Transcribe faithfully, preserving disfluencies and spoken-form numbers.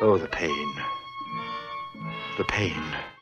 Oh, the pain. The pain.